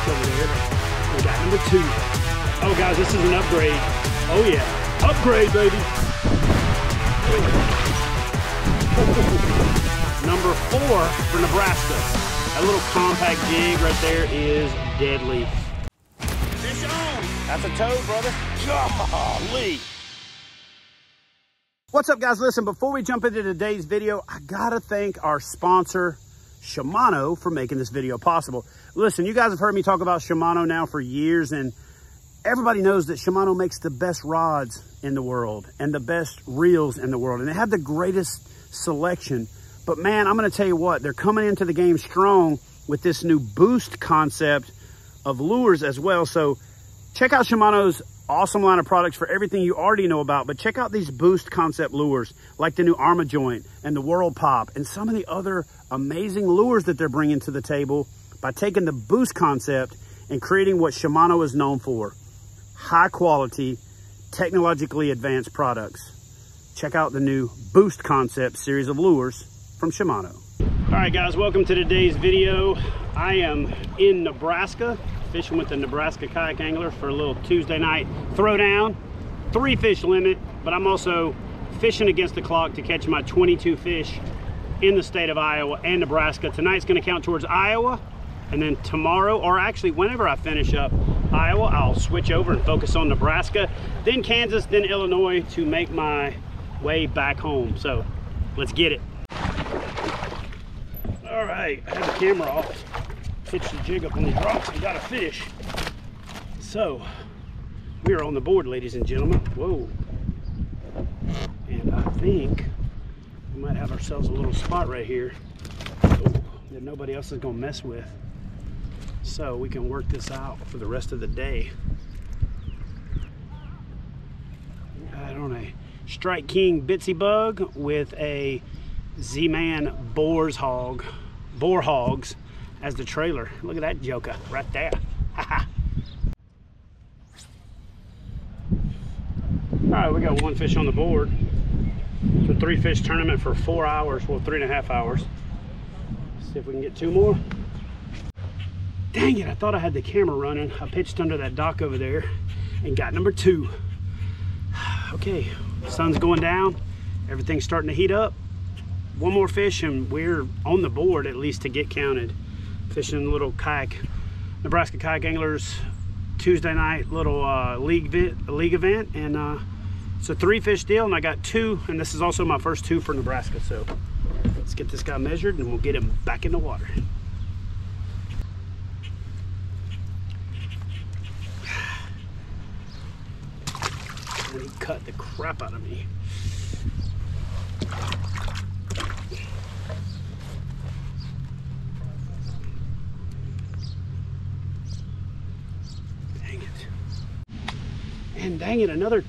box over there. We got number two. Oh guys, this is an upgrade. Oh yeah, upgrade baby. Number four for Nebraska. That little compact jig right there is deadly. Fish on. That's a toad, brother. Golly. What's up guys? Listen, before we jump into today's video, I gotta thank our sponsor, Shimano, for making this video possible. Listen, you guys have heard me talk about Shimano now for years, and everybody knows that Shimano makes the best rods in the world and the best reels in the world, and they have the greatest selection. But man, I'm gonna tell you what, they're coming into the game strong with this new Boost concept of lures as well. So check out Shimano's awesome line of products for everything you already know about, but check out these Boost concept lures like the new ArmaJoint and the World Pop and some of the other amazing lures that they're bringing to the table by taking the Boost concept and creating what Shimano is known for, high quality, technologically advanced products. Check out the new Boost concept series of lures from Shimano. All right guys, welcome to today's video. I am in Nebraska, fishing with the Nebraska Kayak Angler for a little Tuesday night throwdown, 3 fish limit, but I'm also fishing against the clock to catch my 22 fish in the state of Iowa and Nebraska. Tonight's gonna count towards Iowa, and then tomorrow, or actually whenever I finish up Iowa, I'll switch over and focus on Nebraska, then Kansas, then Illinois to make my way back home. So let's get it. All right, I have the camera off. Pitch the jig up on these rocks and got a fish. So we are on the board, ladies and gentlemen. Whoa. And I think we might have ourselves a little spot right here that nobody else is gonna mess with, so we can work this out for the rest of the day. Got on a Strike King Bitsy Bug with a Z-Man Boar Hogs as the trailer. Look at that joker right there. All right, we got 1 fish on the board. It's a 3-fish tournament for 4 hours, well, 3.5 hours. See if we can get 2 more. Dang it, I thought I had the camera running. I pitched under that dock over there and got number 2. Okay, sun's going down. Everything's starting to heat up. 1 more fish and we're on the board, at least to get counted. Fishing a little kayak, Nebraska Kayak Anglers Tuesday night little league event, and it's a 3-fish deal, and I got 2, and this is also my first 2 for Nebraska. So let's get this guy measured and we'll get him back in the water. He cut the crap out of me. And dang it, another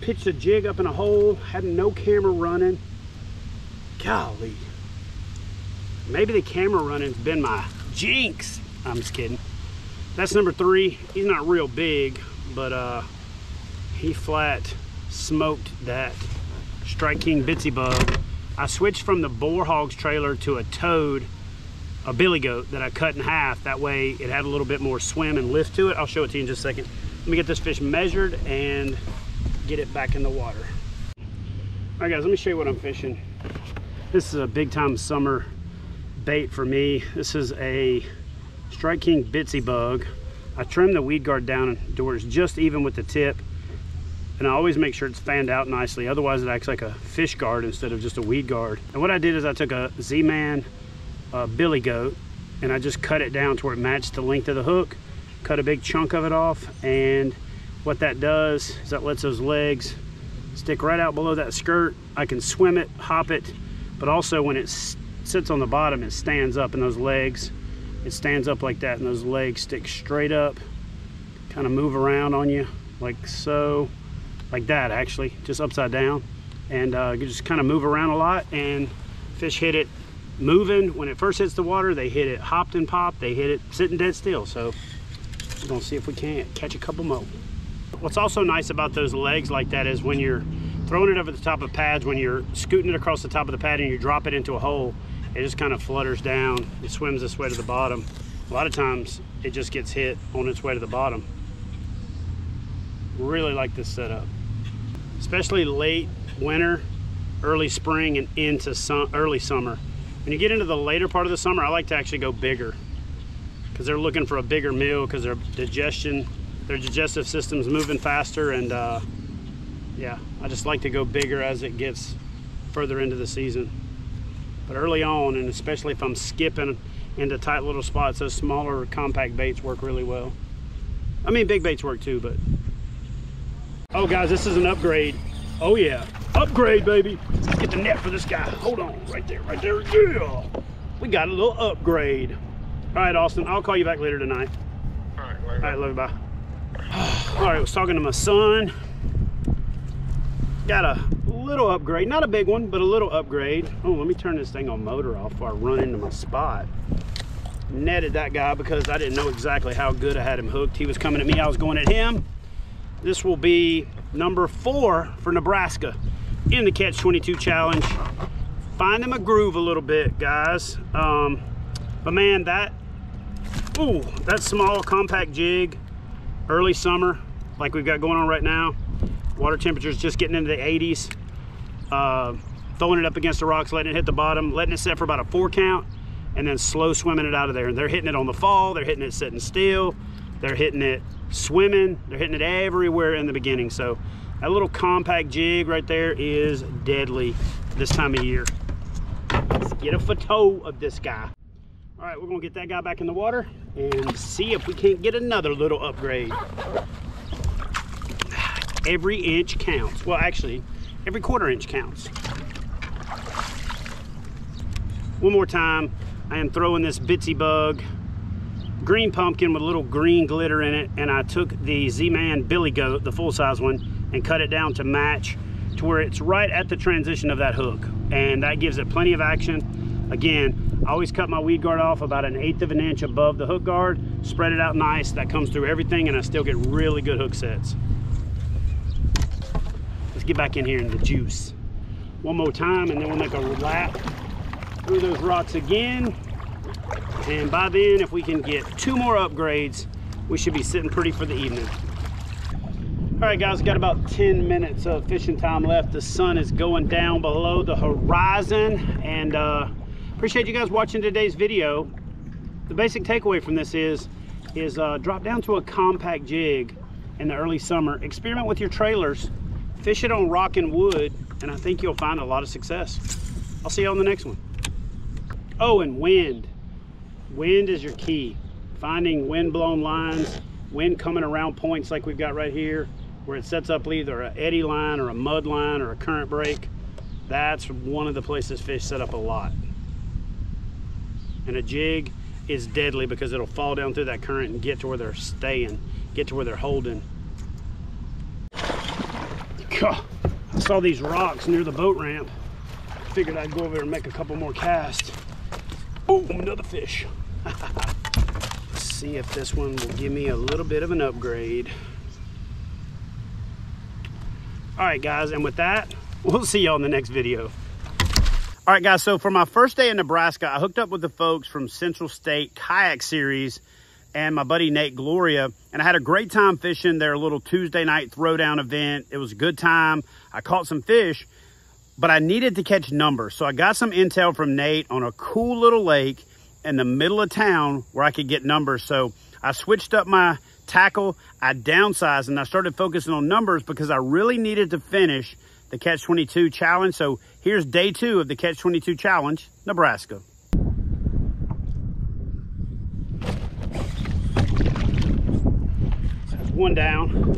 pitched a jig up in a hole, had no camera running. Golly. Maybe the camera running's been my jinx. I'm just kidding. That's number 3. He's not real big, but he flat smoked that Strike King Bitsy Bug. I switched from the Boar Hawg's trailer to a toad, a Billy Goat that I cut in half. That way it had a little bit more swim and lift to it. I'll show it to you in just a second. Let me get this fish measured and get it back in the water. All right guys, let me show you what I'm fishing. This is a big time summer bait for me. This is a Strike King Bitsy Bug. I trimmed the weed guard down to where it's just even with the tip, and I always make sure it's fanned out nicely, otherwise it acts like a fish guard instead of just a weed guard. And what I did is I took a Z-Man Billy Goat and I just cut it down to where it matched the length of the hook. Cut a big chunk of it off, and what that does is that lets those legs stick right out below that skirt. I can swim it, hop it, but also when it sits on the bottom, it stands up, and those legs, it stands up like that, and those legs stick straight up, kind of move around on you like so, like that actually, just upside down, and you just kind of move around a lot, and fish hit it moving. When it first hits the water, they hit it hopped and popped, they hit it sitting dead still. So we're gonna see if we can't catch a couple more. What's also nice about those legs like that is when you're throwing it over the top of pads, when you're scooting it across the top of the pad and you drop it into a hole, it just kind of flutters down. It swims this way to the bottom A lot of times it just gets hit on its way to the bottom. Really like this setup, especially late winter, early spring, and into early summer. When you get into the later part of the summer, I like to actually go bigger because they're looking for a bigger meal because their digestive system's moving faster, and yeah, I just like to go bigger as it gets further into the season. But early on, and especially if I'm skipping into tight little spots, those smaller compact baits work really well. I mean, big baits work too, but. Oh guys, this is an upgrade. Oh yeah, upgrade baby. Let's get the net for this guy. Hold on, right there, yeah. We got a little upgrade. All right, Austin, I'll call you back later tonight. All right, later. All right, love you, bye. All right, I was talking to my son. Got a little upgrade, not a big one, but a little upgrade. Oh, let me turn this thing on motor off before I run into my spot. Netted that guy because I didn't know exactly how good I had him hooked. He was coming at me, I was going at him. This will be number 4 for Nebraska in the Catch-22 Challenge. Find him a groove a little bit, guys. But man, that small compact jig, early summer, like we've got going on right now, water temperatures just getting into the 80s, throwing it up against the rocks, letting it hit the bottom, letting it set for about a 4 count, and then slow swimming it out of there. And they're hitting it on the fall, they're hitting it sitting still, they're hitting it swimming, they're hitting it everywhere in the beginning. So that little compact jig right there is deadly this time of year. Let's get a photo of this guy. All right, we're gonna get that guy back in the water and see if we can't get another little upgrade. Every inch counts. Well, actually, every quarter inch counts. One more time, I am throwing this Bitsy Bug green pumpkin with a little green glitter in it, and I took the Z-Man Billy Goat, the full-size one, and cut it down to match to where it's right at the transition of that hook, and that gives it plenty of action. Again, I always cut my weed guard off about 1/8 of an inch above the hook guard, spread it out nice, that comes through everything, and I still get really good hook sets. Let's get back in here in the juice. One more time, and then we'll make a lap through those rocks again. And by then, if we can get 2 more upgrades, we should be sitting pretty for the evening. All right, guys, got about 10 minutes of fishing time left. The sun is going down below the horizon, and appreciate you guys watching today's video. The basic takeaway from this is drop down to a compact jig in the early summer. Experiment with your trailers. Fish it on rock and wood, and I think you'll find a lot of success. I'll see you on the next one. Oh, and wind. Wind is your key. Finding wind-blown lines, wind coming around points like we've got right here, where it sets up either an eddy line or a mud line or a current break. That's one of the places fish set up a lot. And a jig is deadly because it'll fall down through that current and get to where they're staying, get to where they're holding. I saw these rocks near the boat ramp. Figured I'd go over there and make a couple more casts. Oh, another fish. Let's see if this one will give me a little bit of an upgrade. All right, guys, and with that, we'll see y'all in the next video. All right, guys, so for my first day in Nebraska, I hooked up with the folks from Central State Kayak Series and my buddy Nate Gloria, and I had a great time fishing their little Tuesday night throwdown event. It was a good time. I caught some fish, but I needed to catch numbers. So I got some intel from Nate on a cool little lake in the middle of town where I could get numbers. So I switched up my tackle, I downsized, and I started focusing on numbers because I really needed to finish the Catch-22 Challenge. So here's day 2 of the Catch-22 Challenge, Nebraska. So that's one down.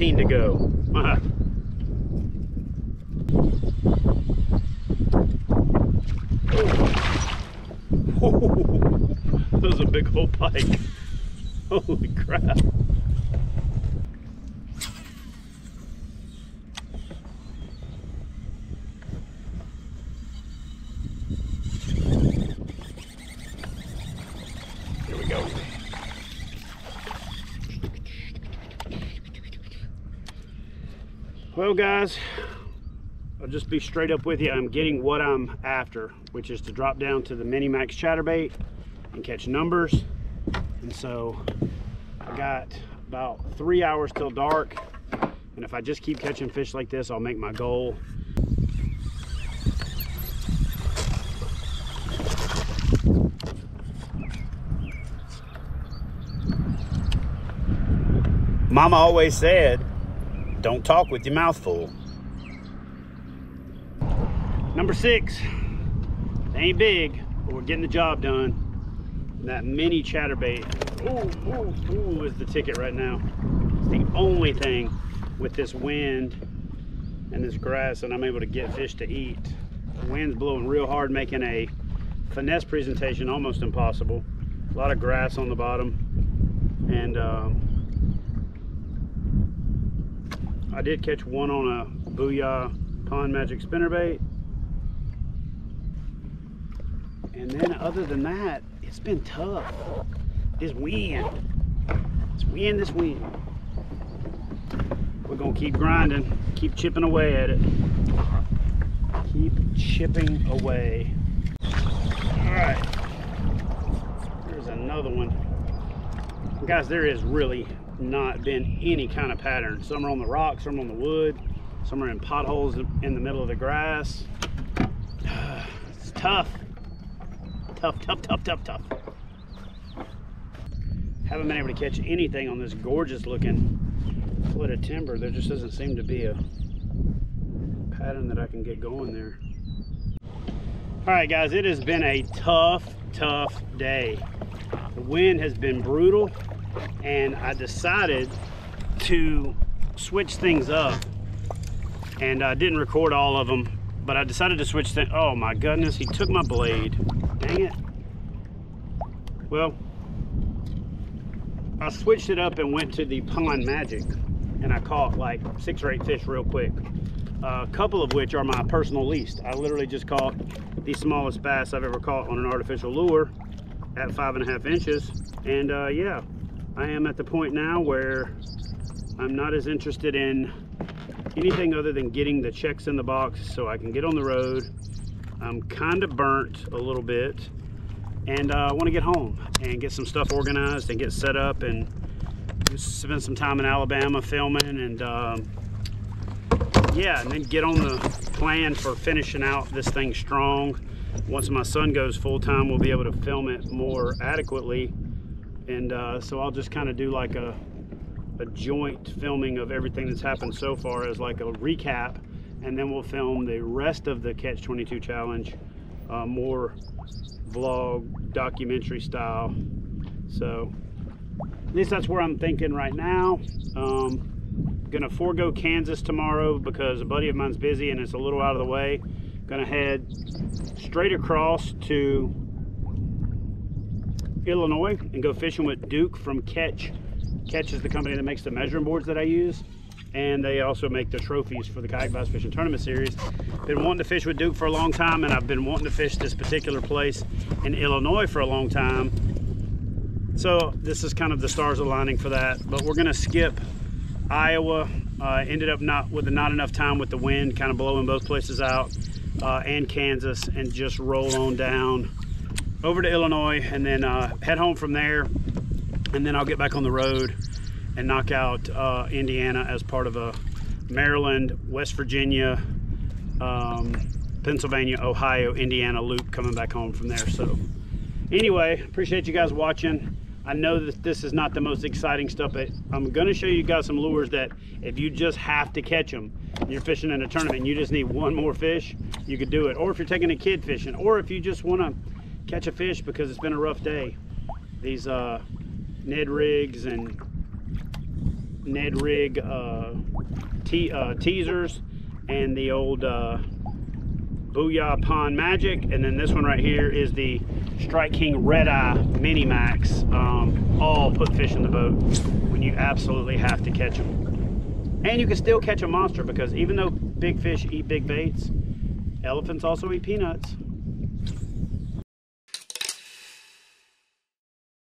To go. Oh, that was a big old pike. Holy crap. Here we go. Well guys, I'll just be straight up with you. I'm getting what I'm after, which is to drop down to the Mini Max chatterbait and catch numbers. And so I got about 3 hours till dark, and if I just keep catching fish like this, I'll make my goal. Mama always said, don't talk with your mouth full. Number 6, it ain't big, but we're getting the job done. And that mini chatterbait, ooh, is the ticket right now. It's the only thing with this wind and this grass that I'm able to get fish to eat. The wind's blowing real hard, making a finesse presentation almost impossible. A lot of grass on the bottom, and I did catch one on a Booyah Pond Magic spinnerbait. And then other than that, it's been tough. This wind. We're gonna keep grinding, keep chipping away at it. Keep chipping away. All right, here's another one. Guys, there is really not been any kind of pattern. Some are on the rocks, some on the wood, some are in potholes in the middle of the grass. It's tough. Haven't been able to catch anything on this gorgeous looking foot of timber. There just doesn't seem to be a pattern that I can get going there. All right guys, it has been a tough day. The wind has been brutal, and I decided to switch things up, and I didn't record all of them, but I decided to switch things. Oh my goodness, he took my blade, dang it. Well, I switched it up and went to the Pond Magic, and I caught like 6 or 8 fish real quick, a couple of which are my personal least. I literally just caught the smallest bass I've ever caught on an artificial lure at 5.5 inches, and yeah, I am at the point now where I'm not as interested in anything other than getting the checks in the box so I can get on the road. I'm kind of burnt a little bit, and I want to get home and get some stuff organized and get set up and spend some time in Alabama filming, and yeah, and then get on the plan for finishing out this thing strong. Once my son goes full-time, we'll be able to film it more adequately. And so I'll just kind of do like a joint filming of everything that's happened so far as like a recap, and then we'll film the rest of the Catch-22 Challenge, more vlog, documentary style. So at least that's where I'm thinking right now. Gonna forego Kansas tomorrow because a buddy of mine's busy and it's a little out of the way. Gonna head straight across to Illinois and go fishing with Duke from Ketch. Ketch is the company that makes the measuring boards that I use, and they also make the trophies for the Kayak Bass Fishing Tournament Series. Been wanting to fish with Duke for a long time, and I've been wanting to fish this particular place in Illinois for a long time. So this is kind of the stars aligning for that. But we're gonna skip Iowa. Ended up not enough time with the wind kind of blowing both places out, and Kansas, and just roll on down over to Illinois, and then head home from there, and then I'll get back on the road and knock out Indiana as part of a Maryland, West Virginia, Pennsylvania, Ohio, Indiana loop coming back home from there. So anyway, appreciate you guys watching. I know that this is not the most exciting stuff, but I'm gonna show you guys some lures that if you just have to catch them, you're fishing in a tournament and you just need one more fish, you could do it. Or if you're taking a kid fishing, or if you just wanna catch a fish because it's been a rough day. These Ned rigs and Ned rig teasers, and the old Booyah Pond Magic, and then this one right here is the Strike King Red Eye Mini Max. All put fish in the boat when you absolutely have to catch them, and you can still catch a monster because even though big fish eat big baits, elephants also eat peanuts.